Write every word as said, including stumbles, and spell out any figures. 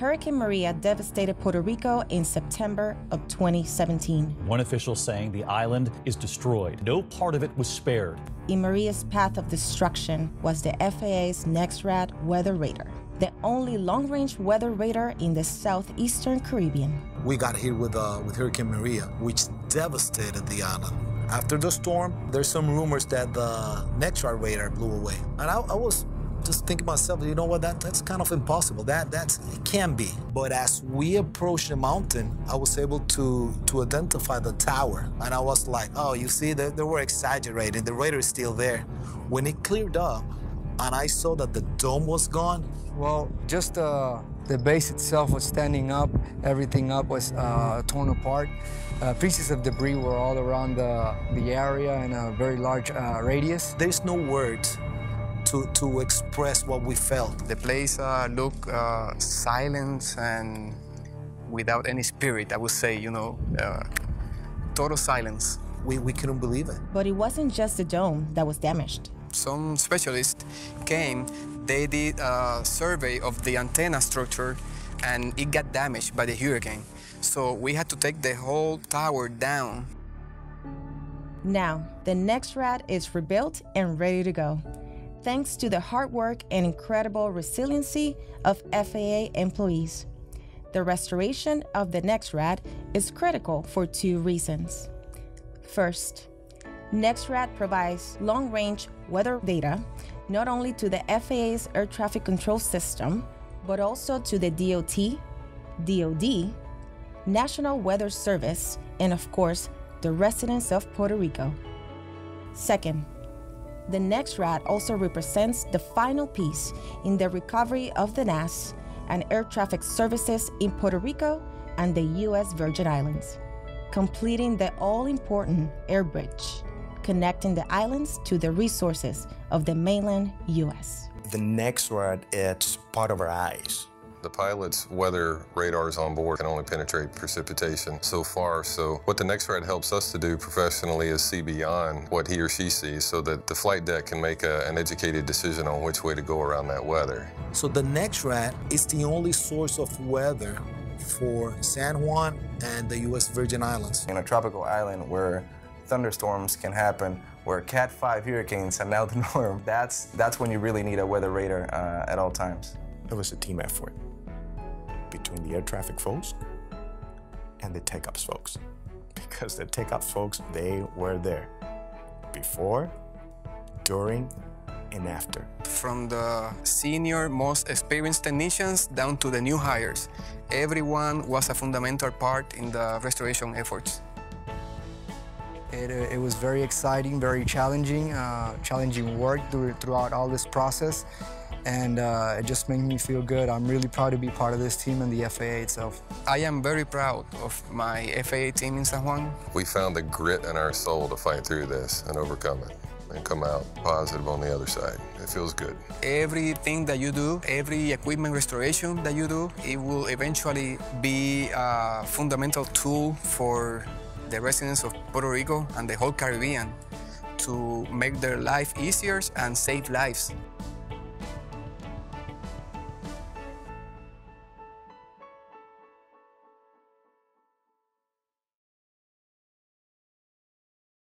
Hurricane Maria devastated Puerto Rico in September of twenty seventeen. One official saying the island is destroyed. No part of it was spared. In Maria's path of destruction was the F A A's NEXRAD weather radar, the only long-range weather radar in the southeastern Caribbean. We got hit with, uh, with Hurricane Maria, which devastated the island. After the storm, there's some rumors that the NEXRAD radar blew away. And I, I was just thinking to myself, you know what, that, that's kind of impossible. That that's, it can be. But as we approached the mountain, I was able to, to identify the tower. And I was like, oh, you see, they, they were exaggerating. The radar is still there. When it cleared up, and I saw that the dome was gone. Well, just uh, the base itself was standing up. Everything up was uh, torn apart. Uh, pieces of debris were all around the, the area in a very large uh, radius. There's no words to, to express what we felt. The place uh, looked uh, silent and without any spirit, I would say, you know, uh, total silence. We, we couldn't believe it. But it wasn't just the dome that was damaged. Some specialists came, they did a survey of the antenna structure and it got damaged by the hurricane. So we had to take the whole tower down. Now, the NEXRAD is rebuilt and ready to go, thanks to the hard work and incredible resiliency of F A A employees. The restoration of the NEXRAD is critical for two reasons. First, NEXRAD provides long-range weather data not only to the F A A's air traffic control system, but also to the D O T, D O D, National Weather Service, and of course, the residents of Puerto Rico. Second, the NEXRAD also represents the final piece in the recovery of the N A S and air traffic services in Puerto Rico and the U S Virgin Islands, completing the all-important air bridge, connecting the islands to the resources of the mainland U S The NEXRAD, it's part of our eyes. The pilot's weather radars on board can only penetrate precipitation so far, so what the NEXRAD helps us to do professionally is see beyond what he or she sees so that the flight deck can make a, an educated decision on which way to go around that weather. So the NEXRAD is the only source of weather for San Juan and the U S Virgin Islands. In a tropical island where thunderstorms can happen, where Cat five hurricanes are now the norm, that's, that's when you really need a weather radar uh, at all times. It was a team effort between the air traffic folks and the take-ups folks, because the take-ups folks, they were there before, during, and after. From the senior, most experienced technicians down to the new hires, everyone was a fundamental part in the restoration efforts. It, it was very exciting, very challenging, uh, challenging work through, throughout all this process, and uh, it just made me feel good. I'm really proud to be part of this team and the F A A itself. I am very proud of my F A A team in San Juan. We found the grit in our soul to fight through this and overcome it, and come out positive on the other side. It feels good. Everything that you do, every equipment restoration that you do, it will eventually be a fundamental tool for the residents of Puerto Rico and the whole Caribbean to make their life easier and save lives.